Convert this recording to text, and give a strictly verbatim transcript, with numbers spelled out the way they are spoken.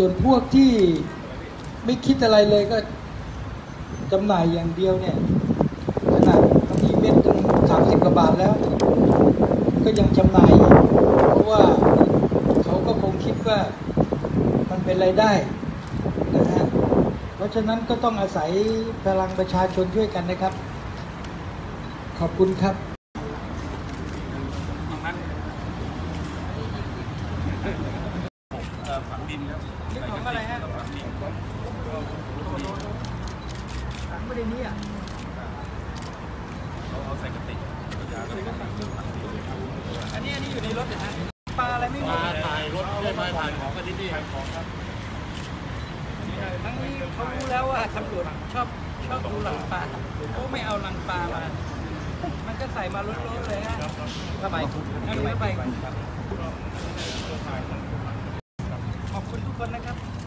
ส่วนพวกที่ไม่คิดอะไรเลยก็จำหน่ายอย่างเดียวเนี่ยขนาดมีเม็ดตั้งสามสิบกว่าบาทแล้วก็ยังจำหน่ายเพราะว่าเขาก็คงคิดว่ามันเป็นรายได้นะฮะเพราะฉะนั้นก็ต้องอาศัยพลังประชาชนช่วยกันนะครับขอบคุณครับฝังดินครับของอะไรฮะฝังดินฝังประเด็นนี้อ่ะเราเอาใส่กระติกอันนี้อันนี้อยู่ในรถนะฮะปลาอะไรไม่มีถ่ายรถได้ไหมถ่ายของกันที่นี่ของครับทั้งนี้เขารู้แล้วว่าตำรวจชอบชอบดูหลังปลาเขาไม่เอาหลังปลามามันก็ใส่มาล้นๆเลยฮะทำไมทำไมไปขอบคุณทุกคนนะครับ